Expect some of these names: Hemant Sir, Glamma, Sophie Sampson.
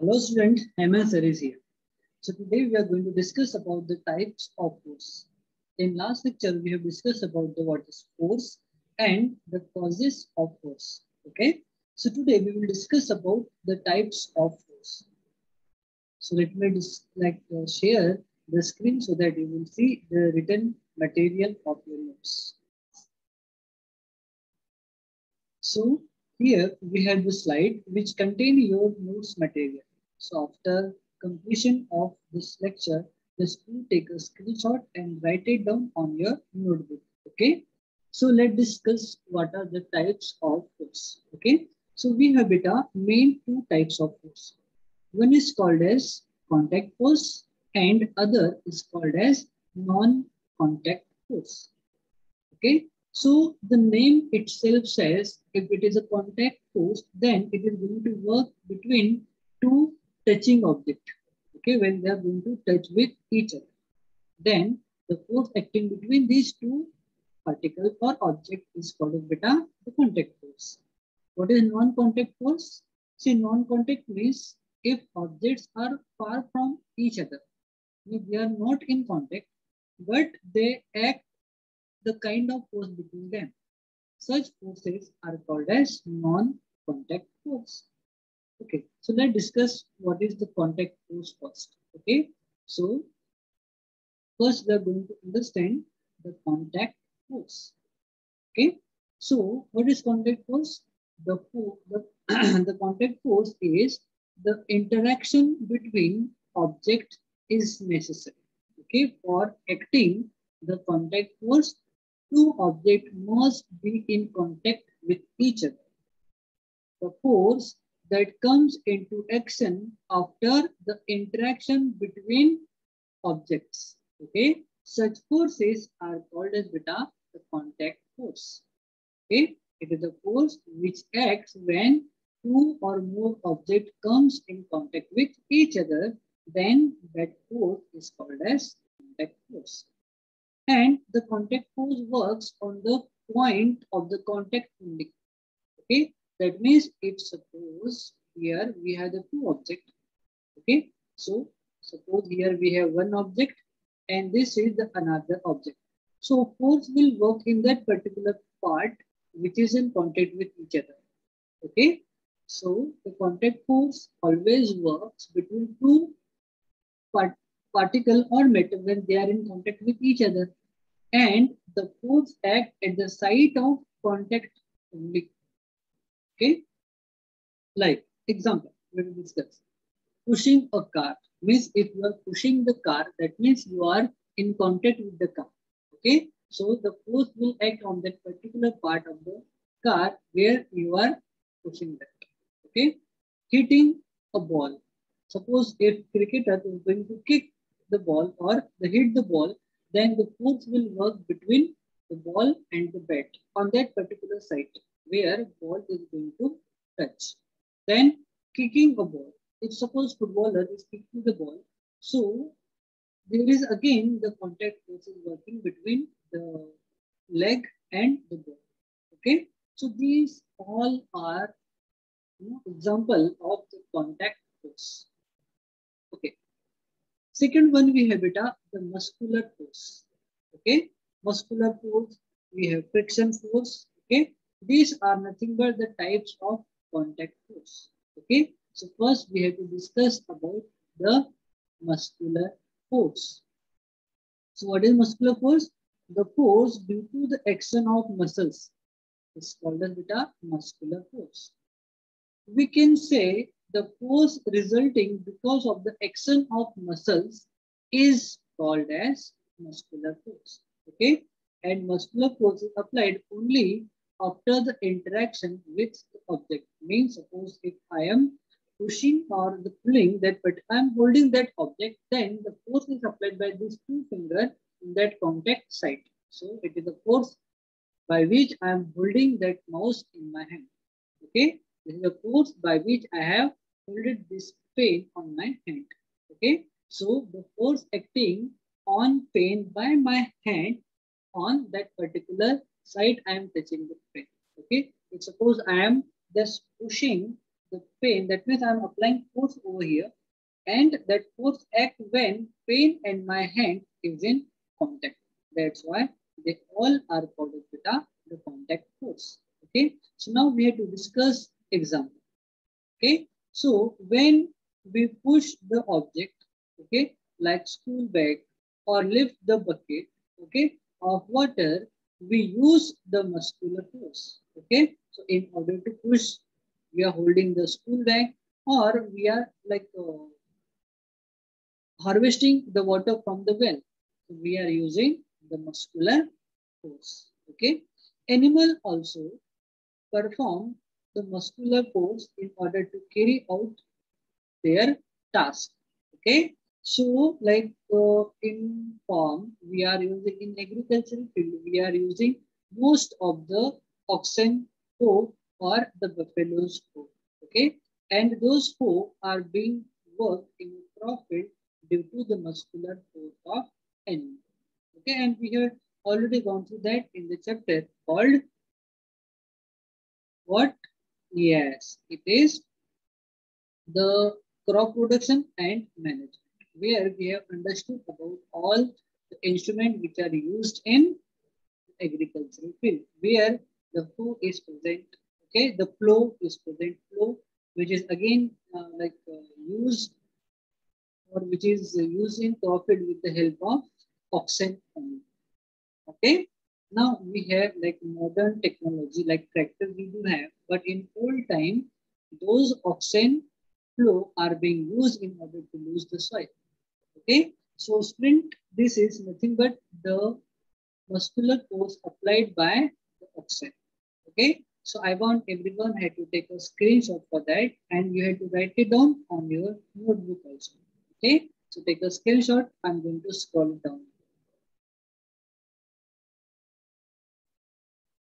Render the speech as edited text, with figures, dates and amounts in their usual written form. Hello students, Hemant Sir is here. So today we are going to discuss about the types of force. In last lecture we have discussed about the what is force and the causes of force. Okay. So today we will discuss about the types of force. So let me just share the screen so that you will see the written material of your notes. So here we have the slide which contain your notes material. So after completion of this lecture, just take a screenshot and write it down on your notebook. Okay. So let's discuss what are the types of force. Okay. So we have main two types of force. One is called as contact force and other is called as non-contact force. Okay. So the name itself says if it is a contact force, then it is going to work between two touching objects, okay, when they are going to touch with each other. Then the force acting between these two particles or object is called as the contact force. What is non-contact force? See, non-contact means if objects are far from each other, they are not in contact, but they act the kind of force between them. Such forces are called as non-contact force. Okay, so let's discuss what is the contact force first. Okay, so first we are going to understand the contact force. Okay, so what is contact force? The contact force is the interaction between objects is necessary. Okay, for acting the contact force, two objects must be in contact with each other. The force that comes into action after the interaction between objects. Okay, such forces are called as the contact force. Okay, it is a force which acts when two or more objects comes in contact with each other. Then that force is called as contact force. And the contact force works on the point of the contact only. Okay, that means if suppose here we have the two objects. Okay, so suppose here we have one object and this is the another object. So force will work in that particular part which is in contact with each other. Okay, so the contact force always works between two parts. Particle or matter when they are in contact with each other, and the force act at the site of contact only. Okay, like example, we will discuss pushing a car. Means if you are pushing the car, that means you are in contact with the car. Okay, so the force will act on that particular part of the car where you are pushing that. Okay, hitting a ball. Suppose if cricketer is going to kick the ball or they hit the ball, then the force will work between the ball and the bat on that particular site where ball is going to touch. Then kicking a ball. If suppose footballer is kicking the ball, so there is again the contact force is working between the leg and the ball. Okay, so these all are example of the contact force. Okay. Second one we have the muscular force. Okay, muscular force, we have friction force. Okay, these are nothing but the types of contact force. Okay, so first we have to discuss about the muscular force. So what is muscular force? The force due to the action of muscles is called as muscular force. We can say the force resulting because of the action of muscles is called as muscular force. Okay, and muscular force is applied only after the interaction with the object. Means suppose if I am pushing or the pulling that, but I am holding that object, then the force is applied by these two fingers in that contact site. So it is the force by which I am holding that mouse in my hand. Okay, this is the force by which I have holded this pen on my hand. Okay, so the force acting on pen by my hand on that particular side I am touching the pen. Okay, if suppose I am just pushing the pain, that means I'm applying force over here, and that force acts when pain and my hand is in contact. That's why they all are called theta, the contact force. Okay, so now we have to discuss example. Okay, so when we push the object, okay, like school bag or lift the bucket, okay, of water, we use the muscular force. Okay, so in order to push, we are holding the school bag, or we are like harvesting the water from the well. So we are using the muscular force. Okay, animal also perform the muscular force in order to carry out their task. Okay, so like in farm, we are using, in agricultural field, we are using most of the oxen hoe or the buffalo's hoe. Okay, and those hoe are being worked in a crop field due to the muscular force of animal. Okay, and we have already gone through that in the chapter called what? Yes, it is the crop production and management, where we have understood about all the instruments which are used in agricultural field, where the hoe is present, okay, the plow is present, plow, which is again used, or which is used in crop field with the help of oxen. Okay, now we have like modern technology, like tractor we do have, but in old time, those oxen plow are being used in order to lose the soil. Okay, so sprint, this is nothing but the muscular force applied by the oxen. Okay, so I want everyone had to take a screenshot for that, and you had to write it down on your notebook also. Okay, so take a screenshot. I'm going to scroll down.